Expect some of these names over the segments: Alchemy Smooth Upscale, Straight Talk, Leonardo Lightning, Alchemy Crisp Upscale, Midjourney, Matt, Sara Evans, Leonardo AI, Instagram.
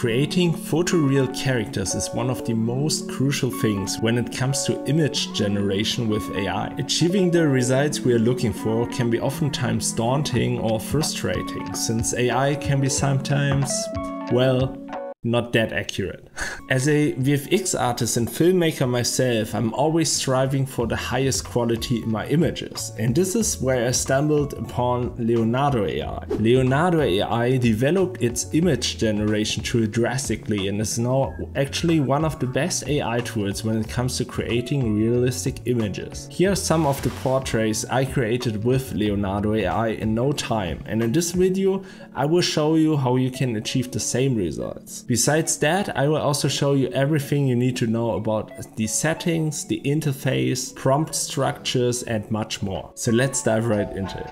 Creating photoreal characters is one of the most crucial things when it comes to image generation with AI. Achieving the results we are looking for can be oftentimes daunting or frustrating, since AI can be sometimes, well, not that accurate. As a VFX artist and filmmaker myself, I'm always striving for the highest quality in my images, and this is where I stumbled upon Leonardo AI. Leonardo AI developed its image generation tool drastically and is now actually one of the best AI tools when it comes to creating realistic images. Here are some of the portraits I created with Leonardo AI in no time, and in this video I will show you how you can achieve the same results. Besides that, I will also show you everything you need to know about the settings, the interface, prompt structures, and much more. So let's dive right into it.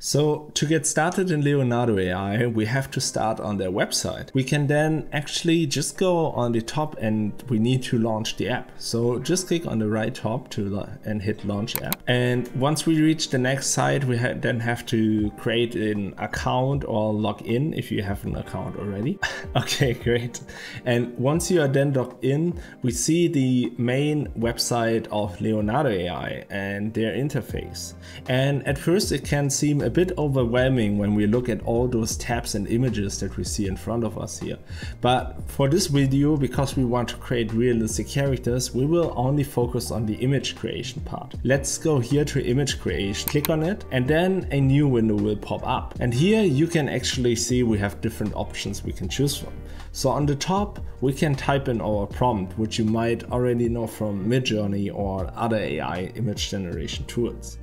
So to get started in Leonardo AI, we have to start on their website. We can then actually just go on the top and we need to launch the app. So just click on the right top and hit launch app. And once we reach the next site, we then have to create an account or log in if you have an account already. Okay, great. And once you are then logged in, we see the main website of Leonardo AI and their interface. And at first it can seem a bit overwhelming when we look at all those tabs and images that we see in front of us here. But for this video, because we want to create realistic characters, we will only focus on the image creation part. Let's go here to image creation, click on it, and then a new window will pop up. And here you can actually see we have different options we can choose from. So on the top, we can type in our prompt, which you might already know from Midjourney or other AI image generation tools.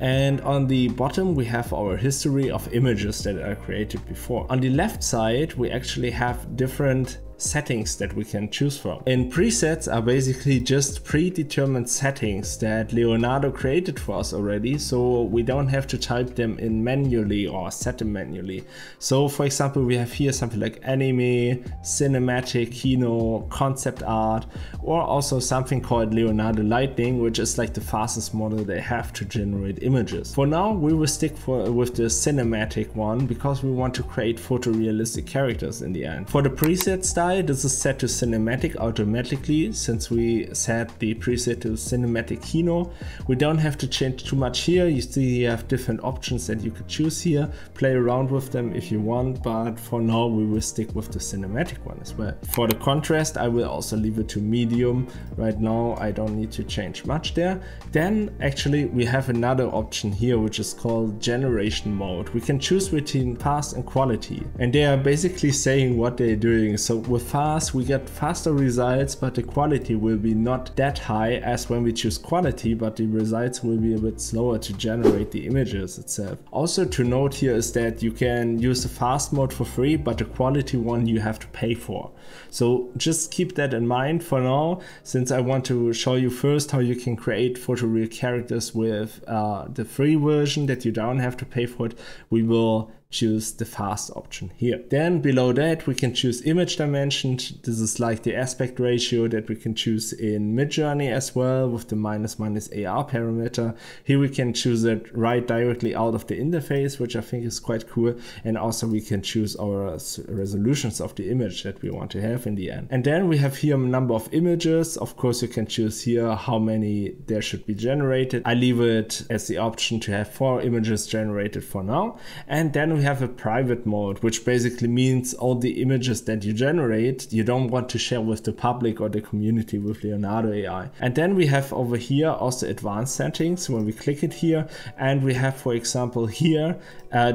And on the bottom we have our history of images that are created before. On the left side we actually have different settings that we can choose from. And presets are basically just predetermined settings that Leonardo created for us already, so we don't have to type them in manually or set them manually. So for example, we have here something like anime, cinematic, kino, concept art, or also something called Leonardo Lightning, which is like the fastest model they have to generate images. For now we will stick with the cinematic one because we want to create photorealistic characters in the end. For the preset style, this is set to cinematic automatically since we set the preset to cinematic kino. We don't have to change too much here. You see you have different options that you could choose here. Play around with them if you want, but for now we will stick with the cinematic one as well. For the contrast, I will also leave it to medium. Right now I don't need to change much there. Then actually we have another option here which is called generation mode. We can choose between fast and quality, and they are basically saying what they're doing. So with fast, we get faster results, but the quality will be not that high as when we choose quality, but the results will be a bit slower to generate the images itself. Also to note here is that you can use the fast mode for free, but the quality one you have to pay for. So just keep that in mind for now, since I want to show you first how you can create photoreal characters with the free version that you don't have to pay for it. We will choose the fast option here. Then below that we can choose image dimensions. This is like the aspect ratio that we can choose in Midjourney as well with the --- AR parameter. Here we can choose it right directly out of the interface, which I think is quite cool. And also we can choose our resolutions of the image that we want to have in the end. And then we have here a number of images. Of course you can choose here how many there should be generated. I leave it as the option to have 4 images generated for now. And then we have a private mode, which basically means all the images that you generate you don't want to share with the public or the community with Leonardo AI. And then we have over here also advanced settings when we click it here, and we have for example here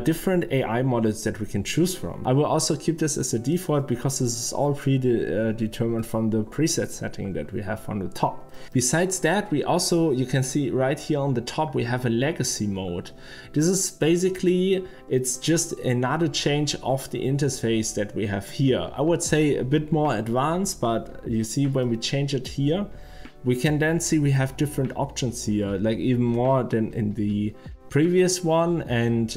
different AI models that we can choose from. I will also keep this as a default because this is all predetermined from the preset setting that we have on the top. Besides that, we also, you can see right here on the top, we have a legacy mode. This is basically, it's just another change of the interface that we have here. I would say a bit more advanced, but you see when we change it here, we can then see we have different options here, like even more than in the previous one. And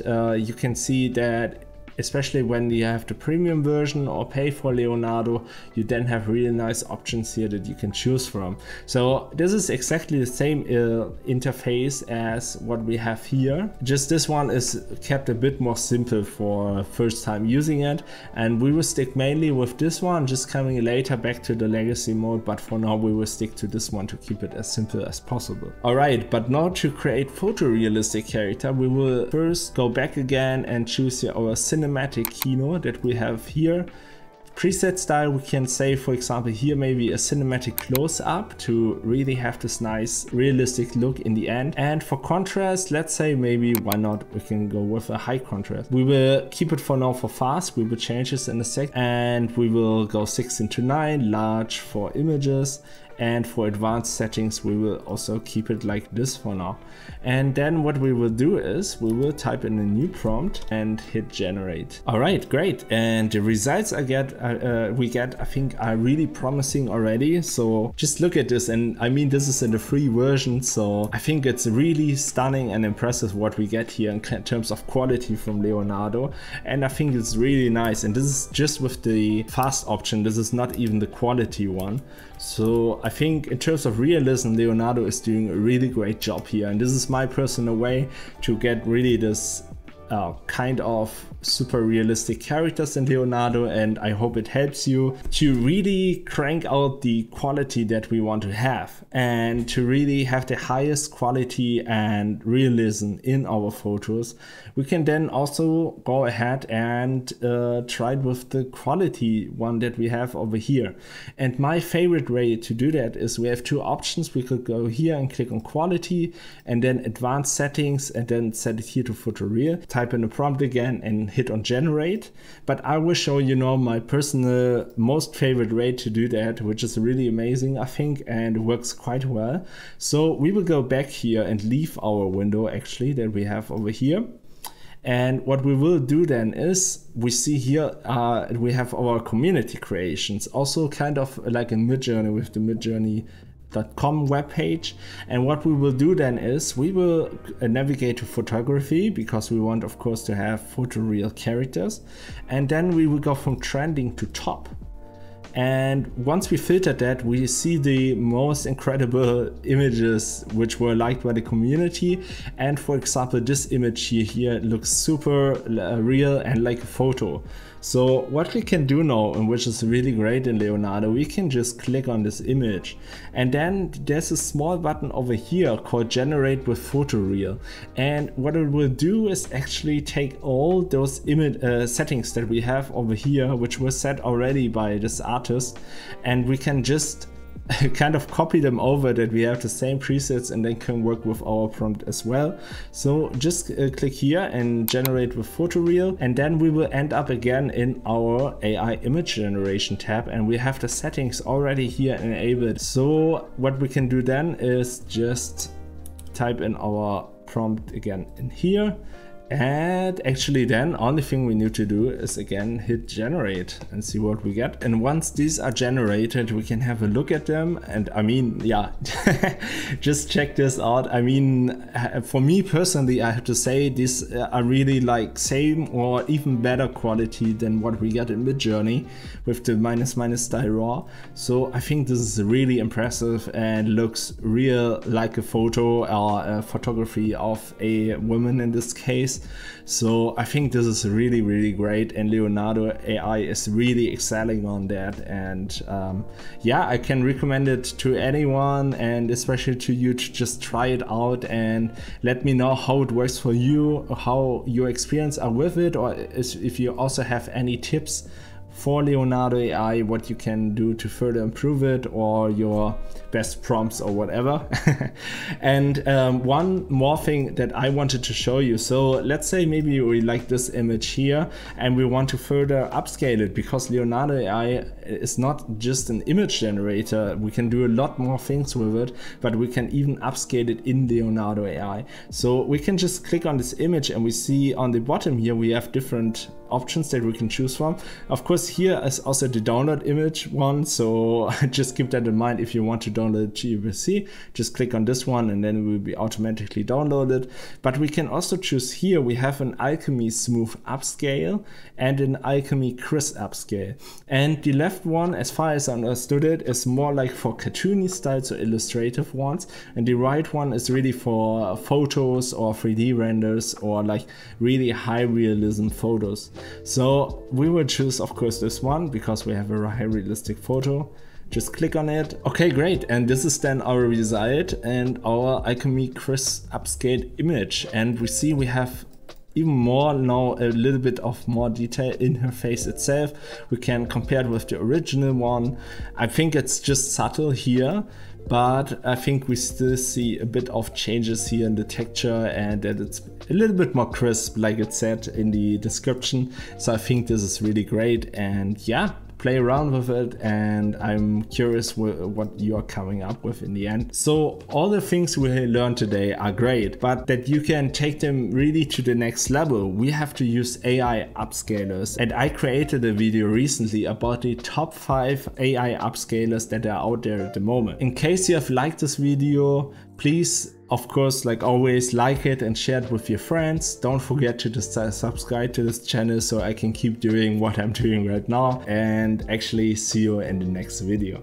you can see that especially when you have the premium version or pay for Leonardo, you then have really nice options here that you can choose from. So this is exactly the same interface as what we have here, just this one is kept a bit more simple for first time using it, and we will stick mainly with this one, just coming later back to the legacy mode, but for now we will stick to this one to keep it as simple as possible. Alright, but now to create photorealistic character, we will first go back again and choose here our cinematic keynote that we have here. Preset style, we can say for example here maybe a cinematic close-up to really have this nice realistic look in the end. And for contrast, let's say maybe, why not, we can go with a high contrast. We will keep it for now for fast, we will change this in a sec, and we will go 16:9 large for images. And for advanced settings we will also keep it like this for now. And then what we will do is we will type in a new prompt and hit generate. Alright, great, and the results I get, I think are really promising already. So just look at this, and I mean this is in the free version, so I think it's really stunning and impressive what we get here in terms of quality from Leonardo, and I think it's really nice. And this is just with the fast option, this is not even the quality one. So I think in terms of realism, Leonardo is doing a really great job here, and this is my personal way to get really this kind of super realistic characters in Leonardo, and I hope it helps you to really crank out the quality that we want to have and to really have the highest quality and realism in our photos. We can then also go ahead and try it with the quality one that we have over here, and my favorite way to do that is we have two options. We could go here and click on quality and then advanced settings and then set it here to photoreal. Type in a prompt again and hit on generate, but I will show you now my personal most favorite way to do that, which is really amazing I think, and works quite well. So we will go back here and leave our window actually that we have over here, and what we will do then is we see here we have our community creations, also kind of like in Midjourney with the Midjourney.com webpage. And what we will do then is we will navigate to photography, because we want of course to have photoreal characters, and then we will go from trending to top. And once we filter that, we see the most incredible images which were liked by the community. And for example, this image here looks super real and like a photo. So what we can do now, and which is really great in Leonardo, we can just click on this image. And then there's a small button over here called Generate with Photoreal. And what it will do is actually take all those image settings that we have over here, which were set already by this artist, and we can just kind of copy them over that we have the same presets and then can work with our prompt as well. So just click here and generate with photoreal, and then we will end up again in our AI image generation tab, and we have the settings already here enabled. So what we can do then is just type in our prompt again in here. And actually then only thing we need to do is again hit generate and see what we get. And once these are generated, we can have a look at them, and I mean, yeah, just check this out. I mean, for me personally, I have to say these are really like same or even better quality than what we get in Midjourney with the -- style raw. So I think this is really impressive and looks real, like a photo or a photography of a woman in this case. So I think this is really great, and Leonardo AI is really excelling on that. And yeah, I can recommend it to anyone, and especially to you, to just try it out and let me know how it works for you, how your experience are with it, or if you also have any tips for Leonardo AI, what you can do to further improve it, or your best prompts or whatever. And one more thing that I wanted to show you. So let's say maybe we like this image here and we want to further upscale it, because Leonardo AI is not just an image generator. We can do a lot more things with it, but we can even upscale it in Leonardo AI. So we can just click on this image, and we see on the bottom here we have different options that we can choose from. Of course, here is also the download image one, so just keep that in mind. If you want to download GBC, just click on this one and then it will be automatically downloaded. But we can also choose here, we have an Alchemy Smooth Upscale and an Alchemy Crisp Upscale. And the left one, as far as I understood it, is more like for cartoony styles or illustrative ones, and the right one is really for photos or 3D renders or like really high realism photos. So we will choose, of course, this one because we have a high realistic photo. Just click on it. Okay, great. And this is then our result and our Alchemy Crisp Upscale image. And we see we have even more now, a little bit of more detail in her face itself. We can compare it with the original one. I think it's just subtle here, but I think we still see a bit of changes here in the texture and that it's a little bit more crisp, like it said in the description. So I think this is really great, and yeah, play around with it, and I'm curious what you're coming up with in the end. So all the things we learned today are great, but that you can take them really to the next level, we have to use AI upscalers. And I created a video recently about the top 5 AI upscalers that are out there at the moment. In case you have liked this video, please, of course, like always, like it and share it with your friends. Don't forget to just subscribe to this channel so I can keep doing what I'm doing right now. And actually, see you in the next video.